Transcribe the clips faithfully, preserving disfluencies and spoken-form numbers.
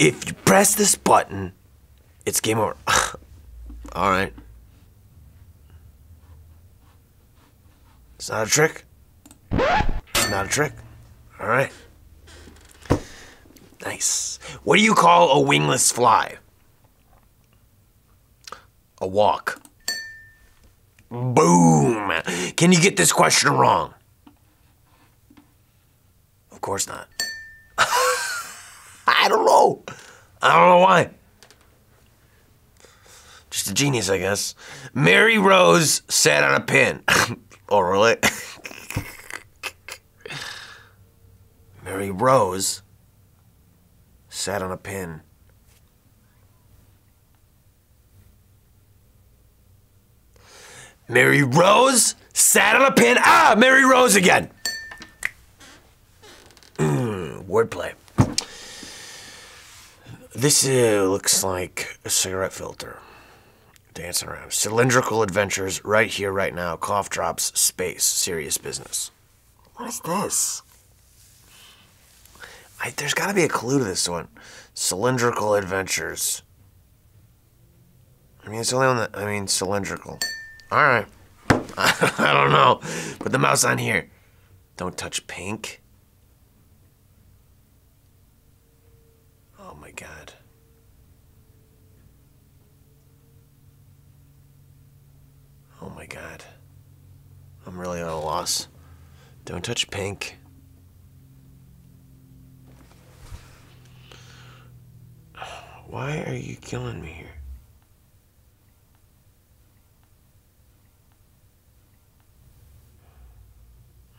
If you press this button, it's game over. All right. It's not a trick. It's not a trick. All right. Nice. What do you call a wingless fly? A walk. Boom. Can you get this question wrong? Of course not. I don't know. I don't know why. Just a genius, I guess. Mary Rose sat on a pin. Oh, really? Mary Rose sat on a pin. Mary Rose sat on a pin. Ah, Mary Rose again. Mm, wordplay. This uh, looks like a cigarette filter. Dancing around. Cylindrical adventures, right here, right now. Cough drops, space, serious business. What is this? I, there's got to be a clue to this one. Cylindrical adventures. I mean, it's only on the. I mean, cylindrical. All right. I don't know. Put the mouse on here. Don't touch pink. Oh my God. Oh my God. I'm really at a loss. Don't touch pink. Why are you killing me here?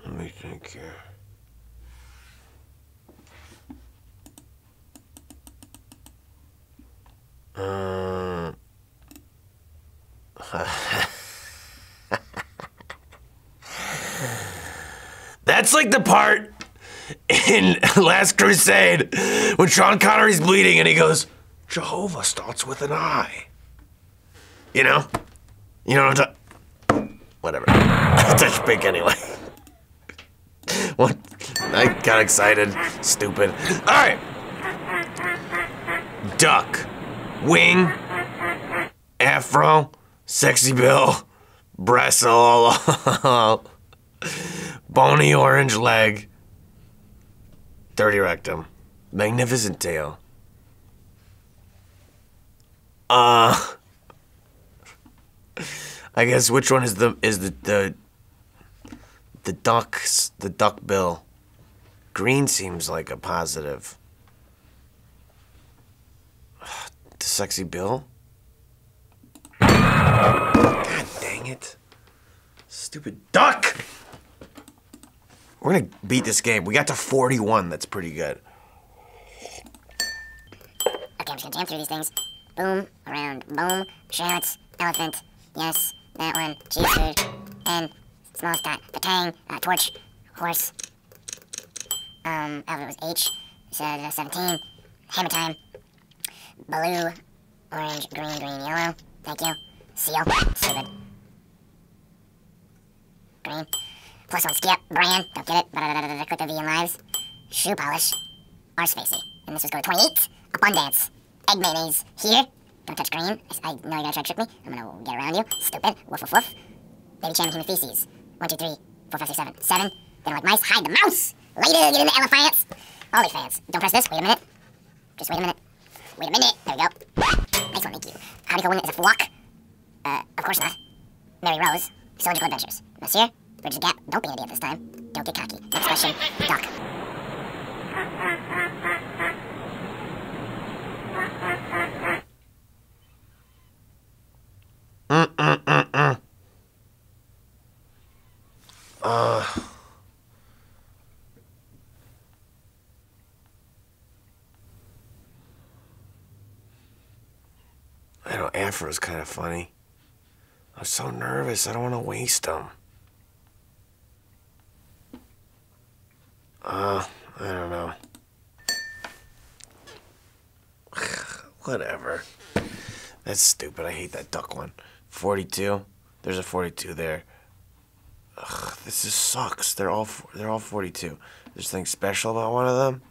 Let me think here. Um. That's like the part in Last Crusade when Sean Connery's bleeding and he goes, Jehovah starts with an I. You know? You know what I'm talking? Whatever. I'll touch pink anyway. What? I got excited. Stupid. Alright. Duck. Wing. Afro. Sexy Bill. Brestle. Bony orange leg. Dirty rectum. Magnificent tail. Uh, I guess which one is the is the the the ducks the duck bill? Green seems like a positive. The sexy bill? God dang it! Stupid duck! We're gonna beat this game. We got to forty-one. That's pretty good. Okay, I'm just gonna jam through these things. Boom, around, boom, shallots, elephant, yes, that one, cheese food, and small dot, batang, uh, torch, horse, um, oh, it was H, so seventeen, hammer time, blue, orange, green, green, yellow, thank you, seal, stupid, green, plus one, skip, brand, don't get it, but click the vegan lives, shoe polish, R-spacey, and this was going to twenty-eight, abundance. Egg mayonnaise here. Don't touch green. I, I know you're gonna try to trick me. I'm gonna get around you. Stupid. Woof woof woof. Baby Chan human feces. One, two, three, four, five, six, seven. Seven. They don't like mice. Hide the mouse! Later, get in the elephants! Holy fans. Don't press this. Wait a minute. Just wait a minute. Wait a minute. There we go. Nice one, thank you. How do you go in? Is it a walk? Uh, of course not. Mary Rose. Cylindrical adventures. Monsieur, bridge the gap. Don't be an idiot this time. Don't get cocky. Next question. Duck. Mm-mm-mm-mm. Uh. I know Afro's kind of funny. I'm so nervous. I don't want to waste them. Uh, I don't know. Whatever. That's stupid. I hate that duck one. forty-two. There's a forty-two there. Ugh, this just sucks. They're all they're all forty-two. There's something special about one of them.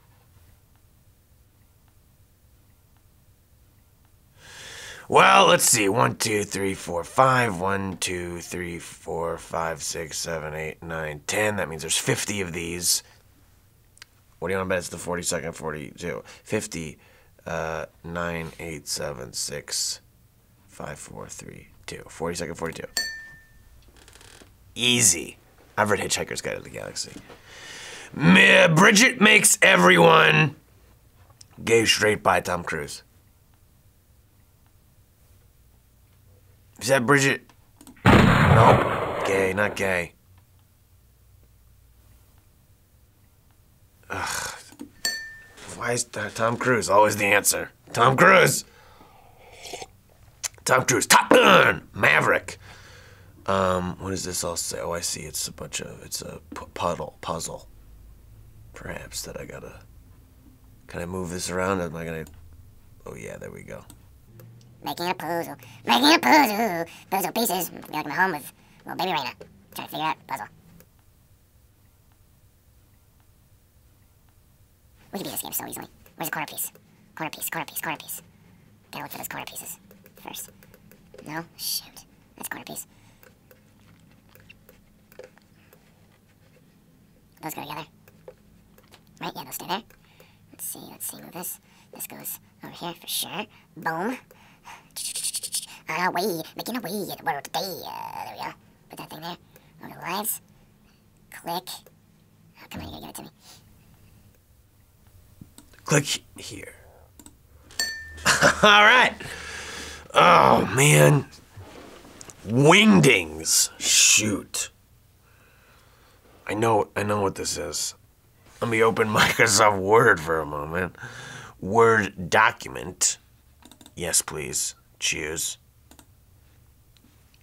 Well, let's see. One, two, three, four, five. One, two, three, four, five, six, seven, eight, nine, ten. That means there's fifty of these. What do you want to bet? It's the forty-second, forty-two, fifty, uh, nine, eight, seven, six, five, four, three, two. forty-second, forty-two. Easy. I've read Hitchhiker's Guide to the Galaxy. Bridget makes everyone gay straight by Tom Cruise. Is that Bridget? Nope. Gay, not gay. Ugh. Why is that Tom Cruise always the answer? Tom Cruise! Tom Cruise. Top Gun! Maverick. Um, what does this all say? Oh, I see. It's a bunch of, it's a p puddle, puzzle. Perhaps that I gotta, can I move this around? Am I gonna, oh yeah, there we go. Making a puzzle, making a puzzle. Puzzle pieces, you're like my home with little baby Raina. Trying to figure out puzzle. We can beat this game so easily. Where's the corner piece? Corner piece, corner piece, corner piece. Gotta look for those corner pieces first. No? Shoot. That's corner piece. Those go together. Right, yeah, those stay there. Let's see, let's see, move this. This goes over here for sure. Boom. On our way, making a way in the world today. Uh, there we go. Put that thing there. Over the lives. Click. Oh, come on, you gotta give it to me. Click here. All right. Oh, man. Wingdings. Shoot. I know, I know what this is. Let me open Microsoft Word for a moment. Word document. Yes, please. Choose.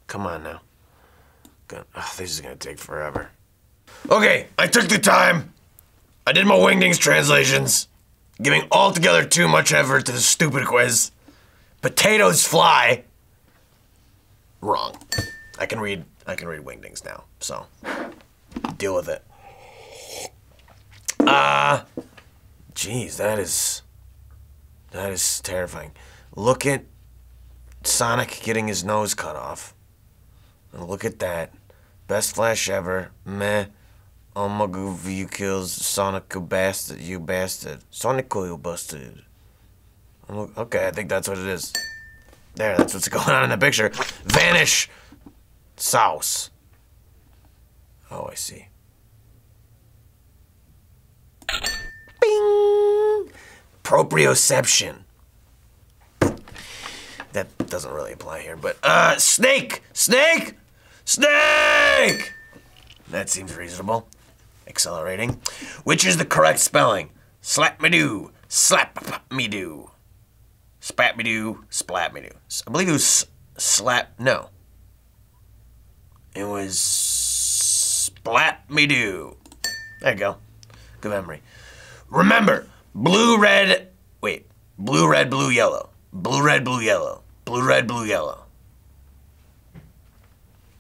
Come on now. God, oh, this is gonna take forever. Okay, I took the time. I did my Wingdings translations, giving altogether too much effort to this stupid quiz. Potatoes fly. Wrong. I can read. I can read Wingdings now. So. Deal with it. Ah, uh, geez, that is that is terrifying. Look at Sonic getting his nose cut off. And look at that. Best flash ever. Meh. Oh my god, you kills Sonic, you bastard, you bastard. Sonic, you bastard. Okay, I think that's what it is. There, that's what's going on in the picture. Vanish sauce. Oh, I see. Bing! Proprioception. That doesn't really apply here, but, uh, snake! Snake! Snake! That seems reasonable. Accelerating. Which is the correct spelling? Slap me do. Slap me do. Spat me do. Splat me do. I believe it was slap. No. It was. Splat me do. There you go. Good memory. Remember, blue, red, wait, blue, red, blue, yellow. Blue, red, blue, yellow. Blue, red, blue, yellow.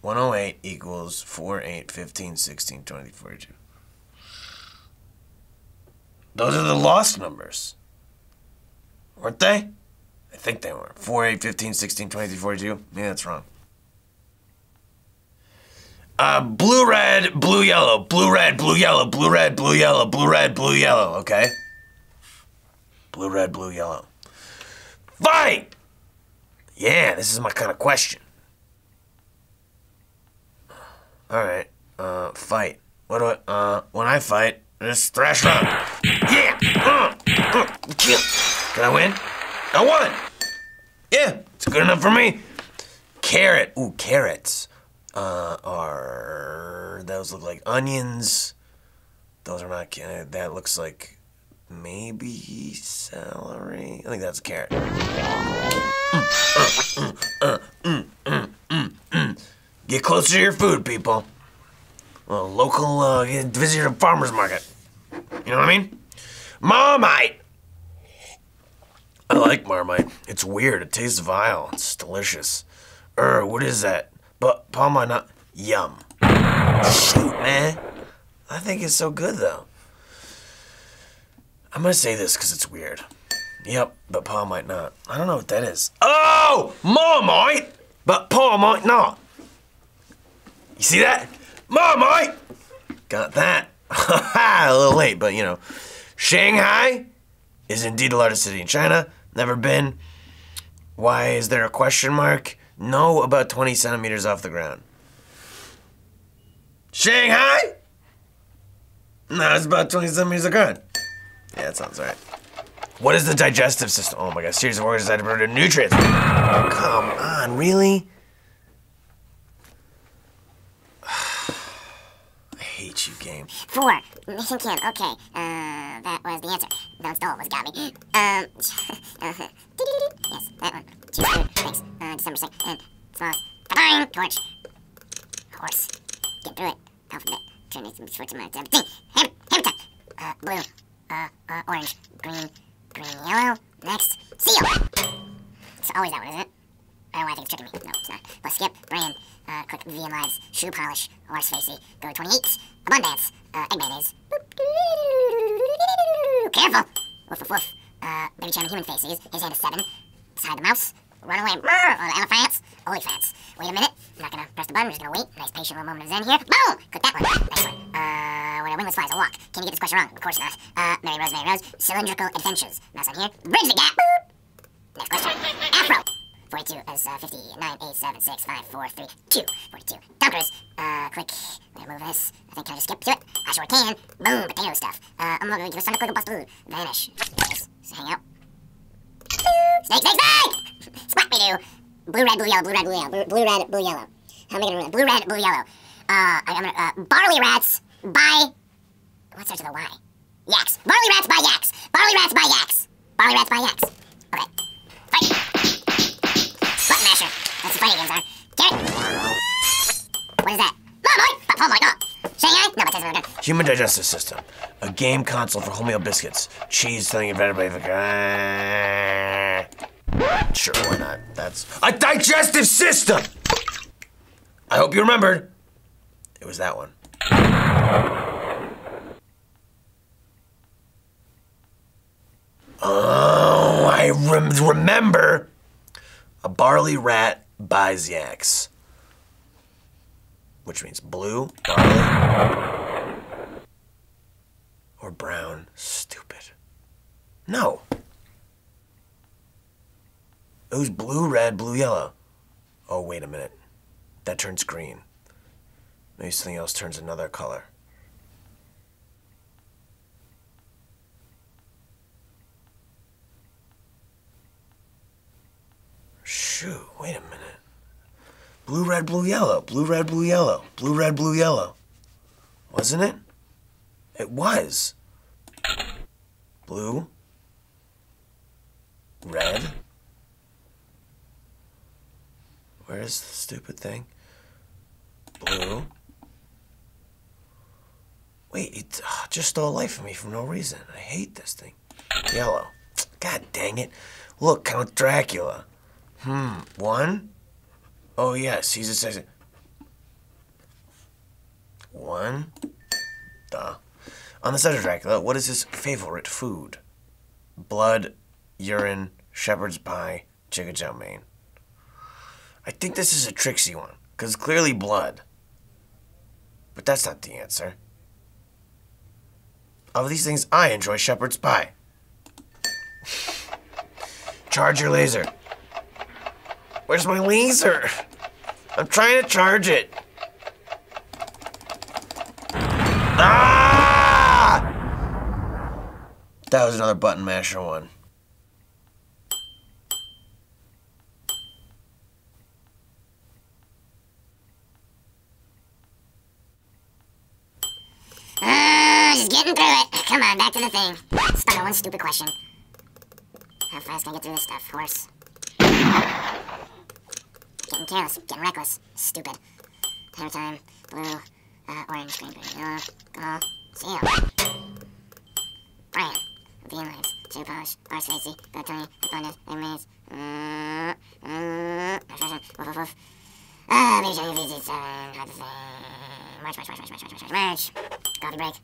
one oh eight equals four, eight, fifteen, sixteen, twenty, forty-two. Those are the lost numbers. Weren't they? I think they were. four, eight, fifteen, sixteen, twenty-three, forty-two. Yeah, that's wrong. Uh, blue, red, blue, yellow, blue, red, blue, yellow, blue, red, blue, yellow, blue, red, blue, yellow, okay? Blue, red, blue, yellow. Fight! Yeah, this is my kind of question. Alright, uh, fight. What do I, uh, when I fight, I just thrash around. Yeah! Uh, uh, can I win? I won! Yeah, it's good enough for me. Carrot. Ooh, carrots. Uh, are those look like onions? Those are not. Uh, that looks like maybe celery. I think that's a carrot. Mm, uh, mm, uh, mm, mm, mm, mm. Get closer to your food, people. Well, local uh, visit your farmer's market. You know what I mean? Marmite. I like Marmite. It's weird. It tastes vile. It's delicious. Er, what is that? But Palma not yum. Shoot, man. I think it's so good though. I'm gonna say this because it's weird. Yep, but Pa might not. I don't know what that is. Oh! Ma might, but Pa might not. You see that? Ma might! Got that. A little late, but you know. Shanghai is indeed the largest city in China. Never been. Why is there a question mark? No, about twenty centimeters off the ground. Shanghai? No, it's about twenty centimeters off the ground. Yeah, that sounds right. What is the digestive system? Oh my God, series of organs that burn nutrients. Oh, come on, really? I hate you, game. Four. Mission Kim, okay. Uh, that was the answer. Those dollars got me. Um, uh, yes, that one. Two, thanks. Uh, December second. And flawless. Ba-bang! Torch. Horse. Get through it. Alphabet. Turn it to Switzerland. Thing. Ham. Hamilton. Uh, blue. Uh, uh, orange. Green. Green, yellow. Next. Seal. It's always that one, isn't it? I don't know why I think it's tricking me. No, it's not. Let's skip. Brand. Uh, quick V M lives. Shoe polish. Horse facey. Go twenty-eight. Abundance. Uh, egg mayonnaise. Careful. Woof, woof, woof. Uh, baby chairman human faces. His hand is seven. Beside the mouse. Run away. Oh, the elephants. Olifants. Wait a minute. I'm not gonna press the button. I'm just gonna wait. Nice patient little moment of zen here. Boom! Click that one. Nice one. Uh, when a wingless flies, a walk. Can you get this question wrong? Of course not. Uh, Mary Rose, Mary Rose. Cylindrical adventures. Mouse on here. Bridge the gap. Next question. Afro. forty-two is uh, fifty-nine, eight, seven, six, five, four, three, two. forty-two. Dunkers. Uh, quick. Let me move this. I think I just skip to it. I sure can. Boom. Potato stuff. Uh, I'm not going to give a sonic click and bust blue. Vanish. Nice. So hang out. Snake, snake, snake! Squat me do. Blue, red, blue, yellow, blue, red, blue, yellow. Blue, blue, red, blue, yellow. How am I going to ruin it? Blue, red, blue, yellow. Uh, I'm going to, uh, barley rats by... What starts with a Y? Yaks. Barley rats by yaks. Barley rats by yaks. Barley rats by yaks. Okay. Fight. Button masher. That's what fighting games are. Carrot. What is that? Mom, but Paul might not. Shanghai? No, but that's another gun. Human digestive system. A game console for wholemeal biscuits. Cheese, something invented by the guy. Sure, why not? That's a digestive system! I hope you remembered. It was that one. Oh, I rem remember. A barley rat buys yaks. Which means blue, barley, or brown, stupid. No. It was blue, red, blue, yellow. Oh, wait a minute. That turns green. Maybe something else turns another color. Shoot, wait a minute. Blue, red, blue, yellow. Blue, red, blue, yellow. Blue, red, blue, yellow. Wasn't it? It was. Blue. Red. Where is the stupid thing? Blue. Wait, it uh, just stole life from me for no reason. I hate this thing. Yellow. God dang it. Look, Count Dracula. Hmm, one. Oh yes, he's a sexy. One. Duh. On the side of Dracula, what is his favorite food? Blood, urine, shepherd's pie, chicken chow mein. I think this is a tricksy one, because clearly blood. But that's not the answer. Of these things, I enjoy shepherd's pie. Charge your laser. Where's my laser? I'm trying to charge it. Ah! That was another button masher one. Uh, just getting through it. Come on, back to the thing. Stuck on one stupid question. How fast can I get through this stuff? Horse. Getting careless, getting reckless, stupid. Hammer time, blue, uh, orange, green, green, yellow, gold, seal. Brian, the inlines, shoe polish, horse facey, go twenty, abundance, egg maze, uh, uh, refreshing, woof, woof, woof. Ah, baby show, V G seven, hard to say. March, march, march, march, march, march, march, march. Coffee break.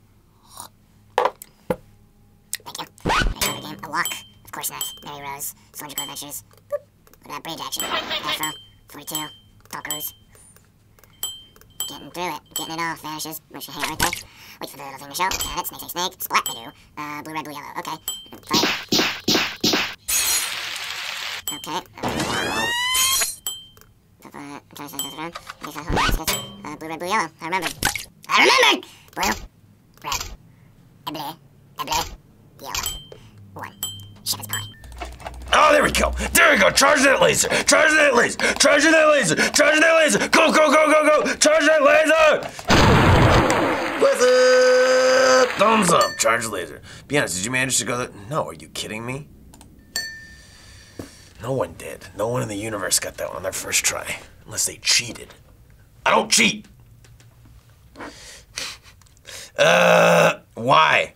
Thank you. Make another game, a walk. Course Knife, Mary Rose, Cylindrical Adventures. Boop. What about Bridge Action? Afro, forty-two, Talkaroos. Getting through it, getting it off, vanishes. Make sure you hang it right there. Wait for the little thing to show. Got it, snake, snake, snake. Splat, I do. Uh, blue, red, blue, yellow. Okay. Play it. Okay. Uh, I'm trying to turn this around. I guess I'll hold it. Uh, blue, red, blue, yellow. I remembered. I remembered! Blue, red, and blue, and blue, yellow. One. Shepherd's pie. Oh, there we go. There we go. Charge that laser. Charge that laser. Charge that laser. Charge that laser. Go, go, go, go, go. Charge that laser. Laser. Thumbs up. Charge laser. Be honest, did you manage to go there? No, are you kidding me? No one did. No one in the universe got that on their first try. Unless they cheated. I don't cheat. Uh, why?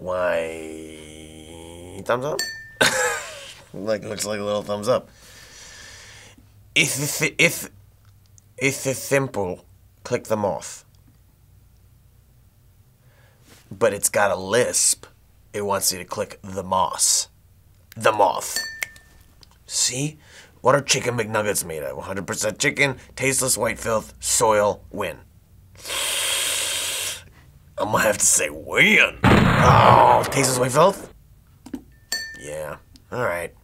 Why? Thumbs up? Like, looks like a little thumbs up. If, if, if it's simple, click them off. But it's got a lisp. It wants you to click the moss. The moth. See? What are Chicken McNuggets made of? one hundred percent chicken, tasteless white filth, soil, win. I'm gonna have to say win. Oh, tasteless white filth? Yeah. Alright.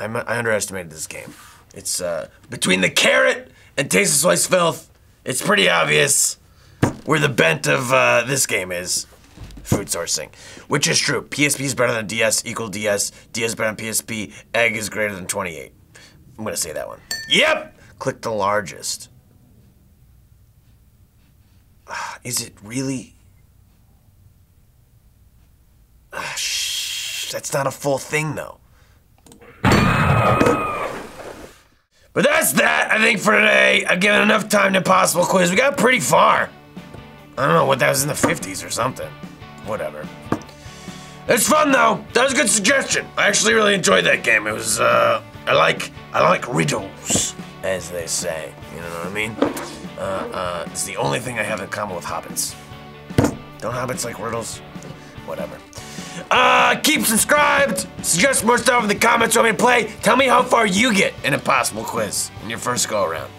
I underestimated this game. It's, uh, between the carrot and tasteless white filth, it's pretty obvious where the bent of, uh, this game is. Food sourcing. Which is true. P S P is better than D S, equal D S, D S better than P S P, egg is greater than twenty-eight. I'm gonna say that one. Yep! Click the largest. Is it really? Ah, shh, that's not a full thing, though. But that's that, I think, for today. I've given enough time to Impossible Quiz. We got pretty far. I don't know what that was in the fifties or something. Whatever. It's fun, though. That was a good suggestion. I actually really enjoyed that game. It was, uh, I like, I like riddles, as they say. You know what I mean? Uh, uh, it's the only thing I have in common with hobbits. Don't hobbits like riddles? Whatever. Uh, keep subscribed. Suggest more stuff in the comments you want me to play. Tell me how far you get in Impossible Quiz in your first go around.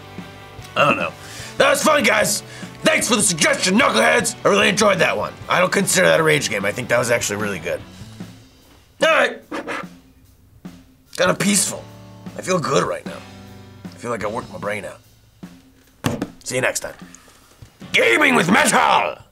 I don't know. That was fun, guys. Thanks for the suggestion, knuckleheads. I really enjoyed that one. I don't consider that a rage game. I think that was actually really good. All right. Kind of peaceful. I feel good right now. I feel like I worked my brain out. See you next time. Gaming with Metal!